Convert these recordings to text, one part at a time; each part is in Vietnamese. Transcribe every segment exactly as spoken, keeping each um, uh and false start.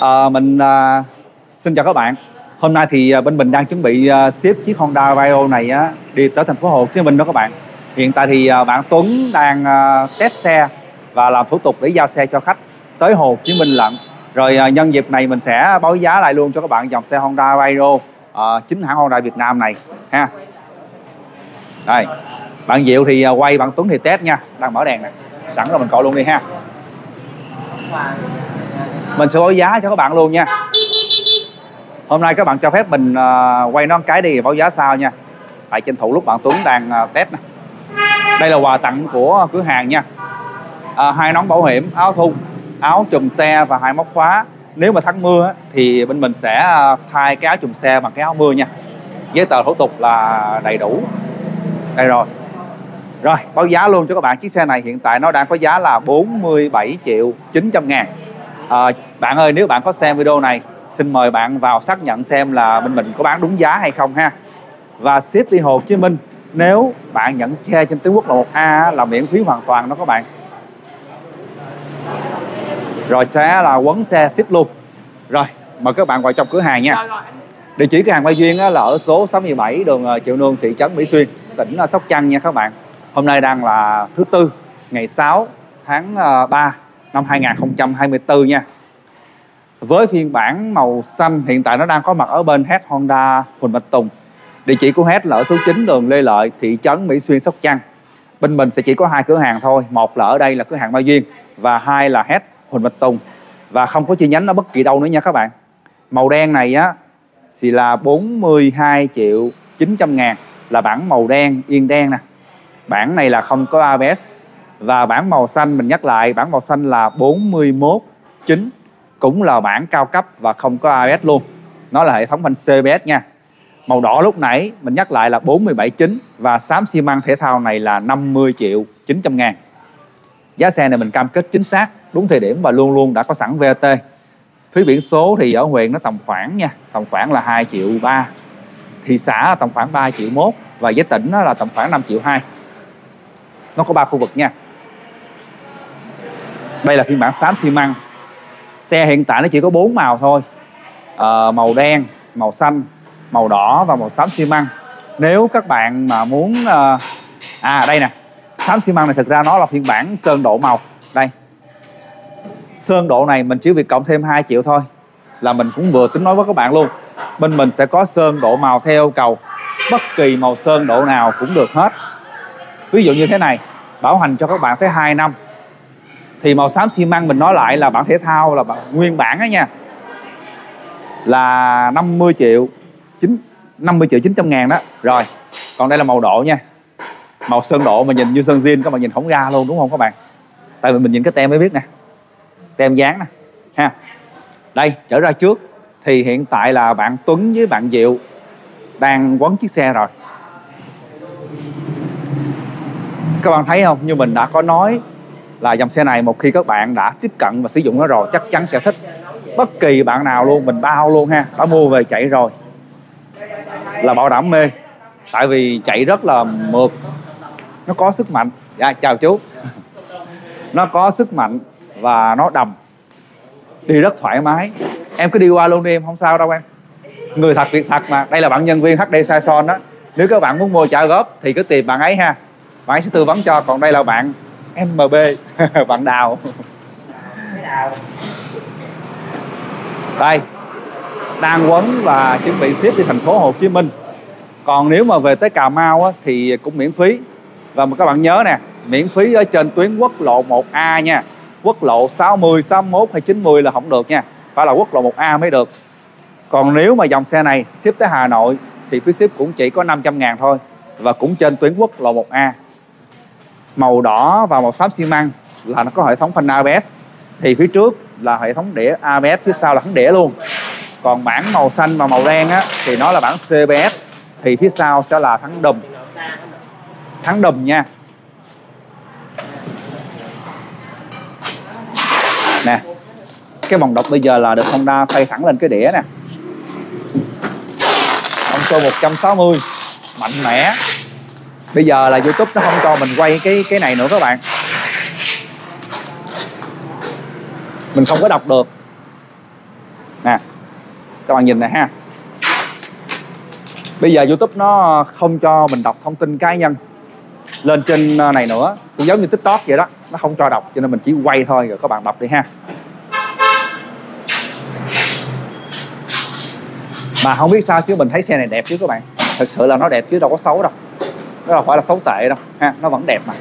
à, mình à, xin chào các bạn. Hôm nay thì bên mình đang chuẩn bị ship chiếc Honda Vario này á, đi tới thành phố Hồ Chí Minh đó các bạn. Hiện tại thì bạn Tuấn đang test xe và làm thủ tục để giao xe cho khách tới Hồ Chí Minh lận. Rồi nhân dịp này mình sẽ báo giá lại luôn cho các bạn dòng xe Honda Vario à, chính hãng Honda Việt Nam này ha. Đây, bạn Diệu thì quay, bạn Tuấn thì test nha. Đang mở đèn nè, sẵn rồi mình gọi luôn đi ha. Mình sẽ báo giá cho các bạn luôn nha. Hôm nay các bạn cho phép mình quay nó một cái đi, báo giá sao nha. Tại tranh thủ lúc bạn Tuấn đang test nè. Đây là quà tặng của cửa hàng nha. À, hai nón bảo hiểm, áo thun, áo chùm xe và hai móc khóa. Nếu mà thắng mưa thì bên mình sẽ thay cái áo chùm xe bằng cái áo mưa nha. Giấy tờ thủ tục là đầy đủ. Đây rồi. Rồi, báo giá luôn cho các bạn. Chiếc xe này hiện tại nó đang có giá là bốn mươi bảy triệu chín trăm ngàn. à, Bạn ơi, nếu bạn có xem video này, xin mời bạn vào xác nhận xem là bên mình có bán đúng giá hay không ha. Và ship đi Hồ Chí Minh, nếu bạn nhận xe trên tuyến quốc lộ một A là miễn phí hoàn toàn đó các bạn. Rồi sẽ là quấn xe ship luôn. Rồi, mời các bạn vào trong cửa hàng nha. Địa chỉ cửa hàng Mai Duyên là ở số sáu mươi bảy đường Triệu Nương, thị trấn Mỹ Xuyên, tỉnh Sóc Trăng nha các bạn. Hôm nay đang là thứ Tư, ngày sáu tháng ba năm hai nghìn không trăm hai mươi tư nha. Với phiên bản màu xanh hiện tại nó đang có mặt ở bên Head Honda Huỳnh Bạch Tùng. Địa chỉ của Head là ở số chín đường Lê Lợi, thị trấn Mỹ Xuyên, Sóc Trăng. Bên mình sẽ chỉ có hai cửa hàng thôi. Một là ở đây là cửa hàng Mai Duyên và hai là Head Huỳnh Bạch Tùng. Và không có chi nhánh ở bất kỳ đâu nữa nha các bạn. Màu đen này á thì là bốn mươi hai triệu chín trăm ngàn, là bản màu đen, yên đen nè. Bản này là không có a bê ét. Và bản màu xanh, mình nhắc lại, bản màu xanh là bốn mươi mốt chín, cũng là bản cao cấp và không có a bê ét luôn. Nó là hệ thống phanh xê bê ét nha. Màu đỏ lúc nãy mình nhắc lại là bốn mươi bảy chín. Và xám xi măng thể thao này là năm mươi triệu chín trăm ngàn. Giá xe này mình cam kết chính xác, đúng thời điểm và luôn luôn đã có sẵn vê a tê. Phí biển số thì ở huyện nó tầm khoảng nha, tầm khoảng là hai triệu ba. Thị xã là tầm khoảng ba triệu một. Và với tỉnh nó là tầm khoảng năm triệu hai. Nó có ba khu vực nha. Đây là phiên bản xám xi măng. Xe hiện tại nó chỉ có bốn màu thôi, à, màu đen, màu xanh, màu đỏ và màu xám xi măng. Nếu các bạn mà muốn... À đây nè, xám xi măng này thực ra nó là phiên bản sơn độ màu. Đây, sơn độ này mình chỉ việc cộng thêm hai triệu thôi, là mình cũng vừa tính nói với các bạn luôn. Bên mình sẽ có sơn độ màu theo yêu cầu. Bất kỳ màu sơn độ nào cũng được hết. Ví dụ như thế này, bảo hành cho các bạn tới hai năm. Thì màu xám xi măng mình nói lại là bản thể thao, là bản nguyên bản đó nha, là năm mươi triệu chín trăm ngàn đó. Rồi, còn đây là màu độ nha. Màu sơn độ mà nhìn như sơn zin, các bạn nhìn không ra luôn đúng không các bạn? Tại vì mình nhìn cái tem mới biết nè, tem dán nè ha. Đây, trở ra trước thì hiện tại là bạn Tuấn với bạn Diệu đang quấn chiếc xe rồi. Các bạn thấy không, như mình đã có nói là dòng xe này một khi các bạn đã tiếp cận và sử dụng nó rồi chắc chắn sẽ thích. Bất kỳ bạn nào luôn, mình bao luôn ha, đã mua về chạy rồi là bảo đảm mê. Tại vì chạy rất là mượt, nó có sức mạnh. À, chào chú. Nó có sức mạnh và nó đầm, đi rất thoải mái. Em cứ đi qua luôn đi em, không sao đâu em. Người thật việc thật mà. Đây là bạn nhân viên hát đê Saison đó. Nếu các bạn muốn mua trả góp thì cứ tìm bạn ấy ha, bạn ấy sẽ tư vấn cho. Còn đây là bạn em bê bạn Đào. Đây, đang quấn và chuẩn bị ship đi thành phố Hồ Chí Minh. Còn nếu mà về tới Cà Mau á, thì cũng miễn phí. Và các bạn nhớ nè, miễn phí ở trên tuyến quốc lộ một A nha. Quốc lộ sáu mươi, sáu mươi mốt hay chín mươi là không được nha, phải là quốc lộ một A mới được. Còn nếu mà dòng xe này ship tới Hà Nội thì phí ship cũng chỉ có năm trăm ngàn thôi, và cũng trên tuyến quốc lộ một A. Màu đỏ và màu xám xi măng là nó có hệ thống phanh a bê ét. Thì phía trước là hệ thống đĩa a bê ét, phía sau là thắng đĩa luôn. Còn bản màu xanh và màu đen á, thì nó là bản xê bê ét. Thì phía sau sẽ là thắng đùm, thắng đùm nha. Nè, cái vòng độc bây giờ là được Honda thay thẳng lên cái đĩa nè. Ông số một trăm sáu mươi, mạnh mẽ. Bây giờ là YouTube nó không cho mình quay cái cái này nữa các bạn, mình không có đọc được. Nè, các bạn nhìn này ha. Bây giờ YouTube nó không cho mình đọc thông tin cá nhân lên trên này nữa, cũng giống như TikTok vậy đó, nó không cho đọc, cho nên mình chỉ quay thôi rồi các bạn đọc đi ha. Mà không biết sao chứ mình thấy xe này đẹp chứ các bạn, thật sự là nó đẹp chứ đâu có xấu đâu, nó đâu phải là xấu tệ đâu ha, nó vẫn đẹp mà.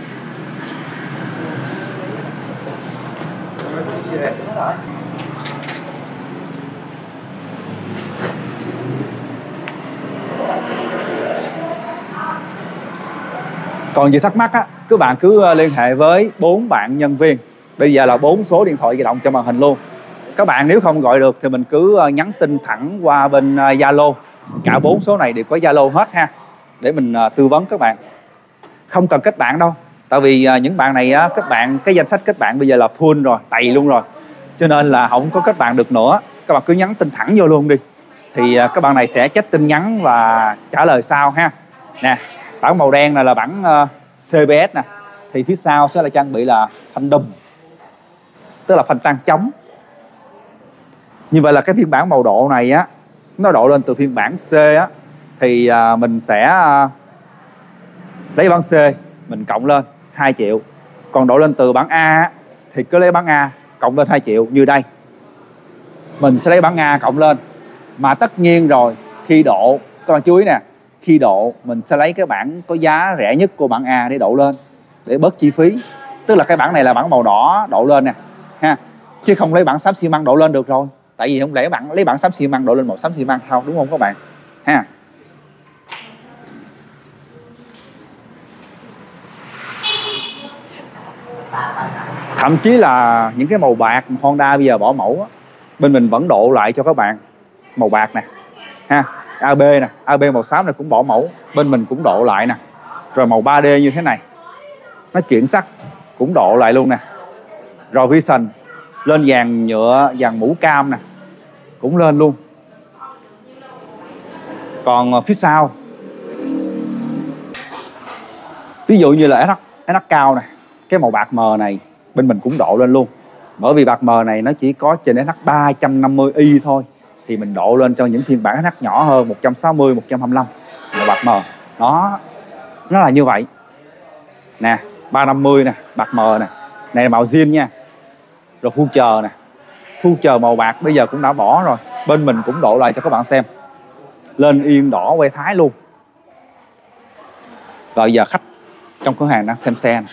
Còn gì thắc mắc á, các bạn cứ liên hệ với bốn bạn nhân viên. Bây giờ là bốn số điện thoại di động cho màn hình luôn. Các bạn nếu không gọi được thì mình cứ nhắn tin thẳng qua bên Zalo. Cả bốn số này đều có Zalo hết ha, để mình tư vấn các bạn. Không cần kết bạn đâu, tại vì những bạn này á, các bạn cái danh sách kết bạn bây giờ là full rồi, đầy luôn rồi, cho nên là không có kết bạn được nữa. Các bạn cứ nhắn tin thẳng vô luôn đi, thì các bạn này sẽ check tin nhắn và trả lời sau ha. Nè, bản màu đen này là bản uh, xê bê ét nè, thì phía sau sẽ là trang bị là phanh đùm, tức là phanh tang chống. Như vậy là cái phiên bản màu độ này á, nó độ lên từ phiên bản C á, thì uh, mình sẽ uh, lấy bản C mình cộng lên hai triệu. Còn độ lên từ bản A á, thì cứ lấy bản A cộng lên hai triệu như đây. Mình sẽ lấy bản A cộng lên. Mà tất nhiên rồi, khi độ, các bạn chú ý nè, khi độ mình sẽ lấy cái bản có giá rẻ nhất của bản A để độ lên, để bớt chi phí. Tức là cái bản này là bản màu đỏ độ lên nè ha, chứ không lấy bản xám xi măng độ lên được rồi, tại vì không lẽ bạn lấy bản xám xi măng độ lên màu xám xi măng không, đúng không các bạn ha. Thậm chí là những cái màu bạc Honda bây giờ bỏ mẫu á, bên mình vẫn độ lại cho các bạn màu bạc nè ha. a bê nè, a bê màu xám này cũng bỏ mẫu, bên mình cũng độ lại nè. Rồi màu ba đê như thế này, nó chuyển sắc cũng độ lại luôn nè. Rồi Vision lên vàng nhựa, vàng mũ cam nè, cũng lên luôn. Còn phía sau, ví dụ như là ét hát cao nè, cái màu bạc mờ này bên mình cũng độ lên luôn. Bởi vì bạc mờ này nó chỉ có trên ét hát ba trăm năm mươi i thôi, thì mình độ lên cho những phiên bản hát nhỏ hơn một trăm sáu mươi, một trăm hai mươi lăm là bạc mờ. Đó, nó là như vậy. Nè, ba trăm năm mươi nè, bạc mờ nè. Này là màu zin nha. Rồi future nè, future màu bạc bây giờ cũng đã bỏ rồi, bên mình cũng độ lại cho các bạn xem. Lên yên đỏ quay Thái luôn. Rồi giờ khách trong cửa hàng đang xem xe nè.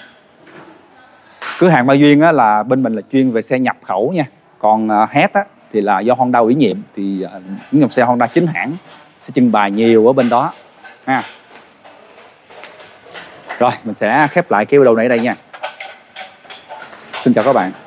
Cửa hàng Mai Duyên á, là bên mình là chuyên về xe nhập khẩu nha. Còn Head á thì là do Honda ủy nhiệm, thì những dòng xe Honda chính hãng sẽ trưng bày nhiều ở bên đó ha. Rồi mình sẽ khép lại cái video này ở đây nha. Xin chào các bạn.